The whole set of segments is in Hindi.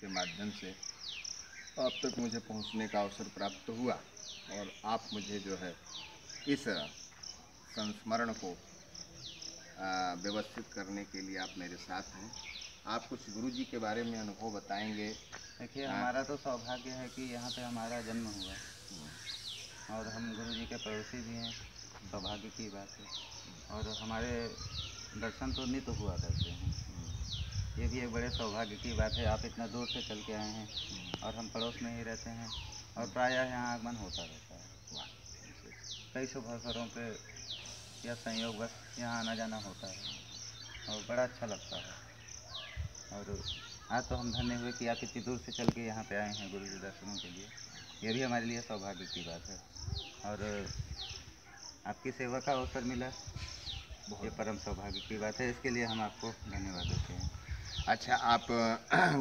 के माध्यम से अब तक मुझे पहुंचने का अवसर प्राप्त हुआ और आप मुझे जो है इस संस्मरण को व्यवस्थित करने के लिए आप मेरे साथ हैं। आप कुछ गुरुजी के बारे में अनुभव बताएंगे। देखिए, हमारा तो सौभाग्य है कि यहाँ पे हमारा जन्म हुआ और हम गुरुजी के पड़ोसी भी हैं, सौभाग्य की बात है। और हमारे दर्शन तो नित्य हुआ करते हैं, ये भी एक बड़े सौभाग्य की बात है। आप इतना दूर से चल के आए हैं और हम पड़ोस में ही रहते हैं और प्रायः यहाँ आगमन होता रहता है। कई शुभ अवसरों पर यह संयोग बस यहाँ आना जाना होता है और बड़ा अच्छा लगता है। और आज तो हम धन्य हुए कि आप इतनी दूर से चल के यहाँ पे आए हैं गुरु जी दर्शनों के लिए, यह भी हमारे लिए सौभाग्य की बात है। और आपकी सेवा का अवसर मिला, ये परम सौभाग्य की बात है, इसके लिए हम आपको धन्यवाद देते हैं। अच्छा, आप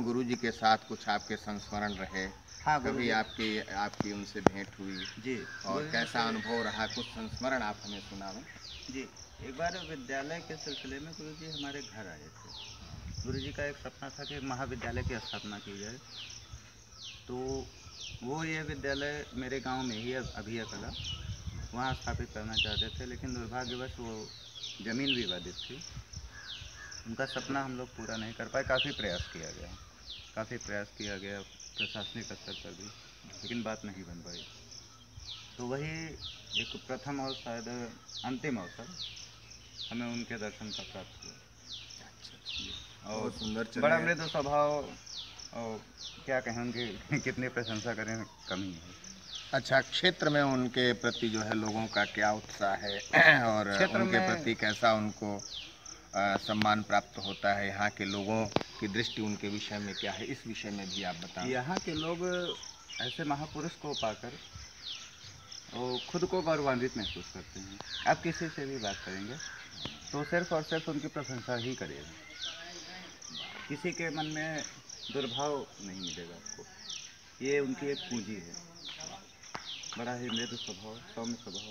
गुरुजी के साथ कुछ आपके संस्मरण रहे? हाँ, कभी आपकी उनसे भेंट हुई जी, और कैसा अनुभव रहा, कुछ संस्मरण आप हमें सुनावें जी। एक बार विद्यालय के सिलसिले में गुरुजी हमारे घर आए थे। गुरुजी का एक सपना था कि महाविद्यालय की स्थापना की जाए, तो वो ये विद्यालय मेरे गांव में ही अभी कला वहाँ स्थापित करना चाहते थे, लेकिन दुर्भाग्यवश वो ज़मीन विवादित थी। उनका सपना हम लोग पूरा नहीं कर पाए। काफ़ी प्रयास किया गया प्रशासनिक स्तर पर भी, लेकिन बात नहीं बन पाई। तो वही एक प्रथम और शायद अंतिम अवसर हमें उनके दर्शन का प्राप्त हुआ। और सुंदर, बड़ा मृदु स्वभाव, और क्या कहें, उनकी कितनी प्रशंसा करें कमी है। अच्छा, क्षेत्र में उनके प्रति जो है लोगों का क्या उत्साह है और उनके प्रति कैसा उनको सम्मान प्राप्त होता है, यहाँ के लोगों की दृष्टि उनके विषय में क्या है, इस विषय में भी आप बताएं। यहाँ के लोग ऐसे महापुरुष को पाकर और खुद को गौरवान्वित महसूस करते हैं। आप किसी से भी बात करेंगे तो सिर्फ और सिर्फ उनकी प्रशंसा ही करेगा, किसी के मन में दुर्भाव नहीं मिलेगा आपको। ये उनकी एक पूंजी है, बड़ा ही मृदु स्वभाव, सौम्य स्वभाव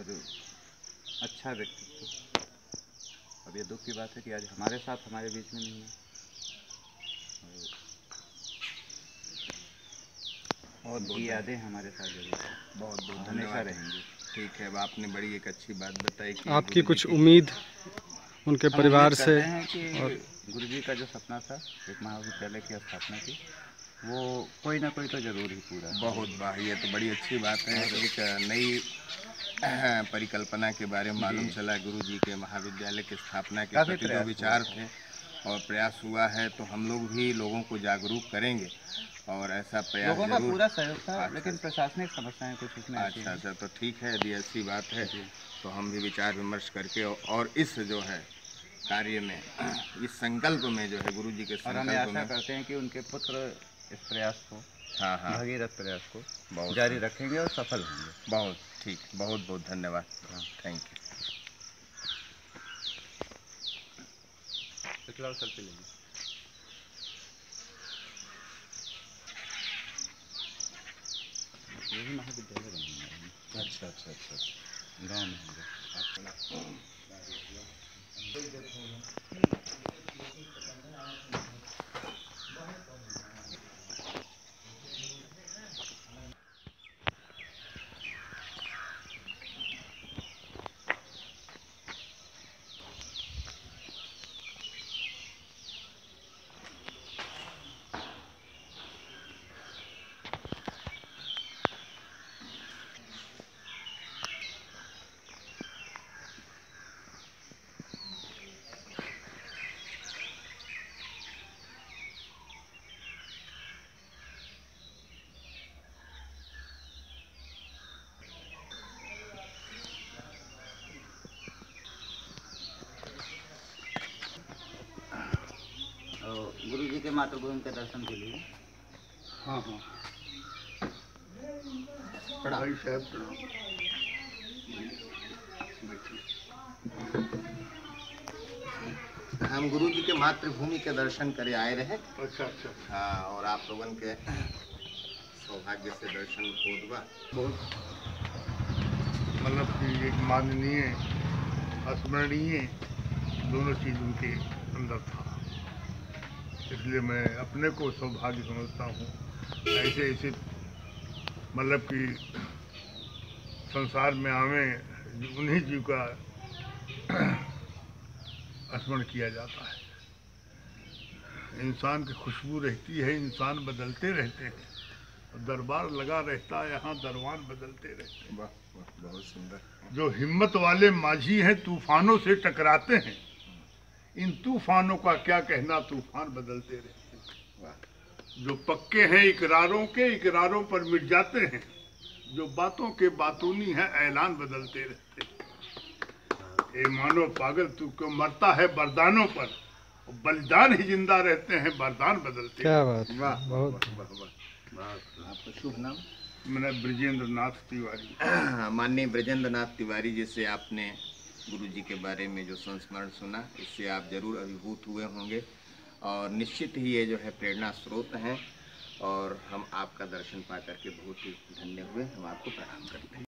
और अच्छा व्यक्तित्व। अब ये दुख की बात है कि आज हमारे साथ हमारे बीच में नहीं है। और ये यादें हमारे साथ बहुत बहुत हमेशा रहेंगी। ठीक है, अब आपने बड़ी एक अच्छी बात बताई कि आपकी कुछ उम्मीद उनके परिवार से है कि गुरुजी का जो सपना था एक महाविद्यालय की स्थापना की, वो कोई ना कोई तो जरूर ही पूरा। बहुत वाह, ये तो बड़ी अच्छी बात है। एक नई परिकल्पना के बारे में मालूम चला, गुरुजी के महाविद्यालय की स्थापना के प्रति जो विचार थे और प्रयास हुआ है, तो हम लोग भी लोगों को जागरूक करेंगे और ऐसा प्रयास लोगों का पूरा सहयोग था, लेकिन प्रशासनिक समस्याएं कुछ इसमें। अच्छा अच्छा, तो ठीक है, यदि ऐसी बात है तो हम भी विचार विमर्श करके और इस जो है कार्य में, इस संकल्प में जो है गुरुजी के संकल्प में करते हैं कि उनके पुत्र इस प्रयास को, भगीरथ प्रयास को बहुत जारी रखेंगे और सफल होंगे। बहुत ठीक, बहुत बहुत धन्यवाद, थैंक यू। यही महाविद्यालय बनेगा। अच्छा अच्छा अच्छा, गाँव में होगा। गुरु जी के मातृभूमि के दर्शन के लिए। हाँ हाँ, प्रणाम साहब, प्रणाम। हम गुरु जी के मातृभूमि के दर्शन करे आए रहे। अच्छा अच्छा, हाँ, और आप लोगों के सौभाग्य से दर्शन हो हुआ। बहुत मतलब कि माननीय, स्मरणीय, दोनों चीज उनके अंदर था। इसलिए मैं अपने को सौभाग्य समझता हूँ ऐसे ऐसे मतलब कि संसार में आवें उन्हीं जीव का स्मरण किया जाता है। इंसान की खुशबू रहती है, इंसान बदलते रहते हैं, दरबार लगा रहता है, यहाँ दरबान बदलते रहते हैं। वाह, बहुत सुंदर। जो हिम्मत वाले माझी हैं तूफानों से टकराते हैं, इन तूफानों का क्या कहना, तूफान बदलते रहते हैं। वाह। जो पक्के हैं इकरारों के, इकरारों पर मिट जाते हैं, जो बातों के बातूनी हैं, ऐलान बदलते रहते हैं। ए मानो पागल तू क्यों मरता है बरदानों पर, बलिदान ही जिंदा रहते हैं, बरदान बदलते हैं। क्या बात, वाह, बहुत वाह। आपका शुभ नाम? मेरा ब्रजेंद्र नाथ तिवारी। माननीय ब्रजेंद्र नाथ तिवारी जी से आपने गुरु जी के बारे में जो संस्मरण सुना, इससे आप जरूर अभिभूत हुए होंगे और निश्चित ही ये जो है प्रेरणा स्रोत हैं और हम आपका दर्शन पा करके बहुत ही धन्य हुए। हम आपको प्रणाम करते हैं।